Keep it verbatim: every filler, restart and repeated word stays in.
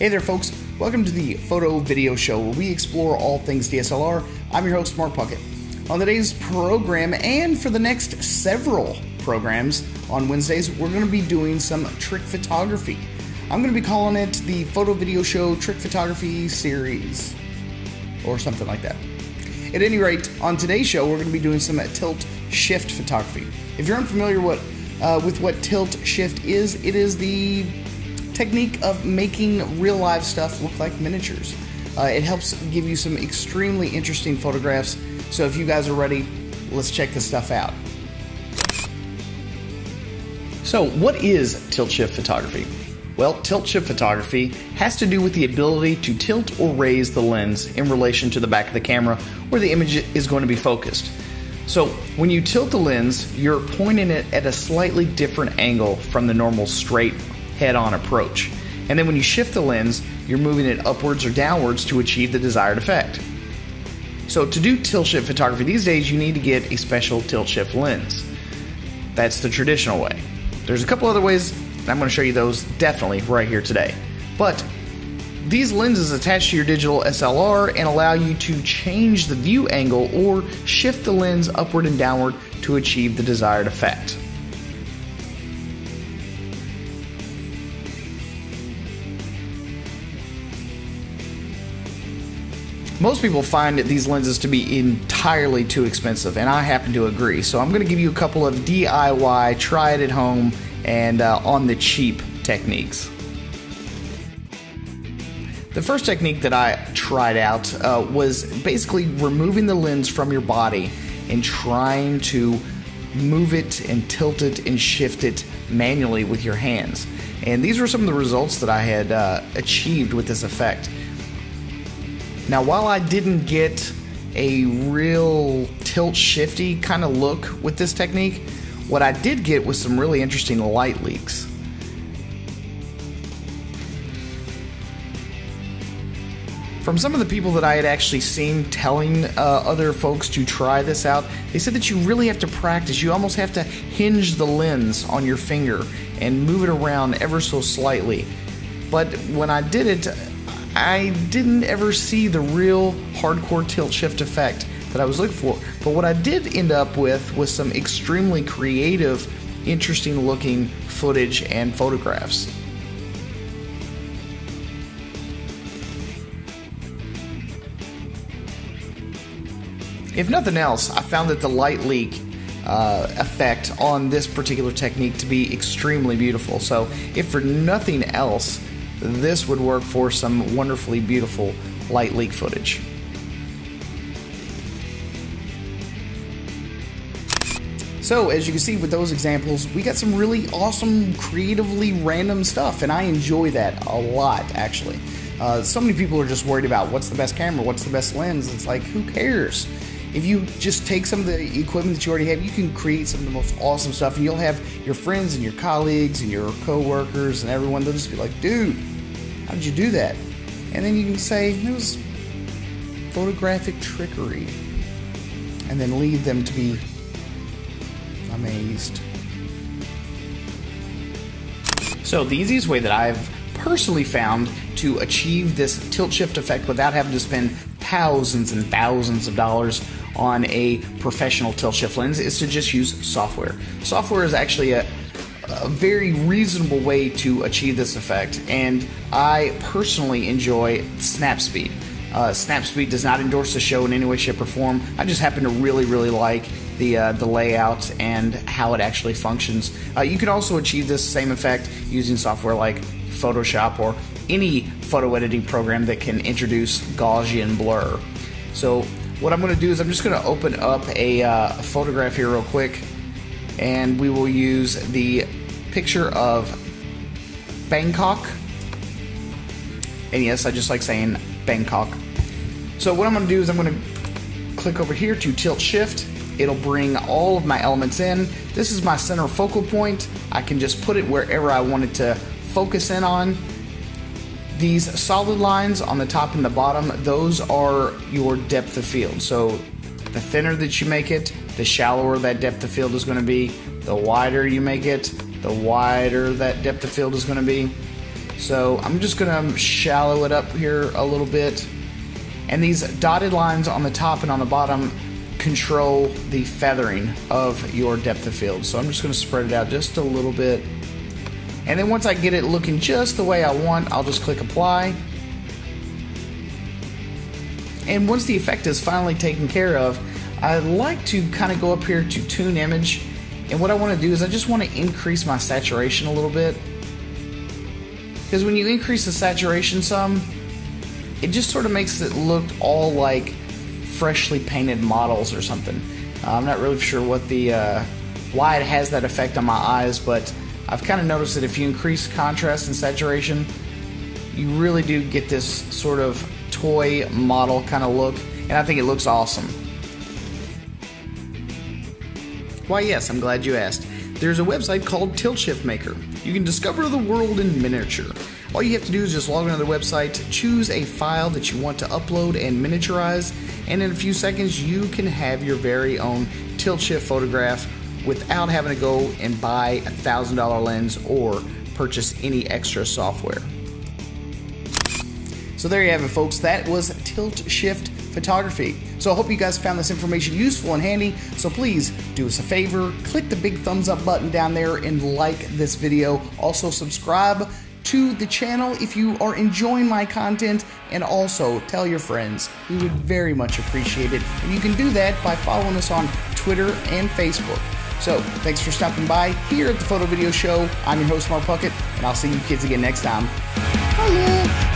Hey there folks, welcome to the Photo Video Show where we explore all things D S L R. I'm your host, Mark Puckett. On today's program and for the next several programs on Wednesdays, we're going to be doing some trick photography. I'm going to be calling it the Photo Video Show Trick Photography Series or something like that. At any rate, on today's show, we're going to be doing some tilt shift photography. If you're unfamiliar with, uh, with what tilt shift is, it is the technique of making real live stuff look like miniatures. Uh, it helps give you some extremely interesting photographs. So if you guys are ready, let's check this stuff out. So what is tilt shift photography? Well, tilt shift photography has to do with the ability to tilt or raise the lens in relation to the back of the camera where the image is going to be focused. So when you tilt the lens, you're pointing it at a slightly different angle from the normal straight head-on approach. And then when you shift the lens, you're moving it upwards or downwards to achieve the desired effect. So to do tilt shift photography these days, you need to get a special tilt shift lens. That's the traditional way. There's a couple other ways, and I'm going to show you those definitely right here today. But these lenses attach to your digital S L R and allow you to change the view angle or shift the lens upward and downward to achieve the desired effect. Most people find that these lenses to be entirely too expensive, and I happen to agree. So I'm going to give you a couple of D I Y, try it at home, and uh, on the cheap techniques. The first technique that I tried out uh, was basically removing the lens from your body and trying to move it and tilt it and shift it manually with your hands. And these were some of the results that I had uh, achieved with this effect. Now, while I didn't get a real tilt shifty kind of look with this technique, what I did get was some really interesting light leaks. From some of the people that I had actually seen telling uh, other folks to try this out, they said that you really have to practice. You almost have to hinge the lens on your finger and move it around ever so slightly. But when I did it, I didn't ever see the real hardcore tilt shift effect that I was looking for. But what I did end up with was some extremely creative, interesting looking footage and photographs. If nothing else, I found that the light leak uh, effect on this particular technique to be extremely beautiful. So if for nothing else, this would work for some wonderfully beautiful light leak footage. So as you can see with those examples, we got some really awesome, creatively random stuff, and I enjoy that a lot, actually. Uh, so many people are just worried about what's the best camera, what's the best lens. It's like, who cares? If you just take some of the equipment that you already have, you can create some of the most awesome stuff, and you'll have your friends and your colleagues and your coworkers and everyone, they'll just be like, dude, how did you do that? And then you can say, it was photographic trickery, and then leave them to be amazed. So the easiest way that I've personally found to achieve this tilt shift effect without having to spend thousands and thousands of dollars on a professional tilt shift lens is to just use software. Software is actually a, a very reasonable way to achieve this effect, and I personally enjoy SnapSpeed. Uh, SnapSpeed does not endorse the show in any way, shape, or form. I just happen to really, really like the, uh, the layout and how it actually functions. Uh, you can also achieve this same effect using software like Photoshop or any photo editing program that can introduce Gaussian blur. So what I'm going to do is I'm just going to open up a, uh, a photograph here real quick, and we will use the picture of Bangkok. And yes, I just like saying Bangkok. So what I'm going to do is I'm going to click over here to tilt shift. It'll bring all of my elements in. This is my center focal point. I can just put it wherever I want it to focus in on. These solid lines on the top and the bottom, those are your depth of field. So the thinner that you make it, the shallower that depth of field is going to be. The wider you make it, the wider that depth of field is going to be. So I'm just going to shallow it up here a little bit. And these dotted lines on the top and on the bottom control the feathering of your depth of field. So I'm just going to spread it out just a little bit. And then once I get it looking just the way I want, I'll just click apply. And once the effect is finally taken care of, I'd like to kind of go up here to tune image. And what I want to do is I just want to increase my saturation a little bit. Because when you increase the saturation some, it just sort of makes it look all like freshly painted models or something. Uh, I'm not really sure what the uh, why it has that effect on my eyes, but I've kind of noticed that if you increase contrast and saturation, you really do get this sort of toy model kind of look, and I think it looks awesome. Why yes, I'm glad you asked. There's a website called Tilt Shift Maker. You can discover the world in miniature. All you have to do is just log on to the website, choose a file that you want to upload and miniaturize, and in a few seconds you can have your very own tilt shift photograph without having to go and buy a thousand dollar lens or purchase any extra software. So there you have it, folks. That was Tilt Shift Photography. So I hope you guys found this information useful and handy. So please do us a favor, click the big thumbs up button down there and like this video. Also subscribe to the channel if you are enjoying my content, and also tell your friends. We would very much appreciate it. And you can do that by following us on Twitter and Facebook. So thanks for stopping by here at the Photo Video Show. I'm your host, Mark Puckett, and I'll see you kids again next time. Bye.